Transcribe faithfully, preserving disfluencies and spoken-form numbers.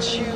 what you